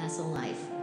has a life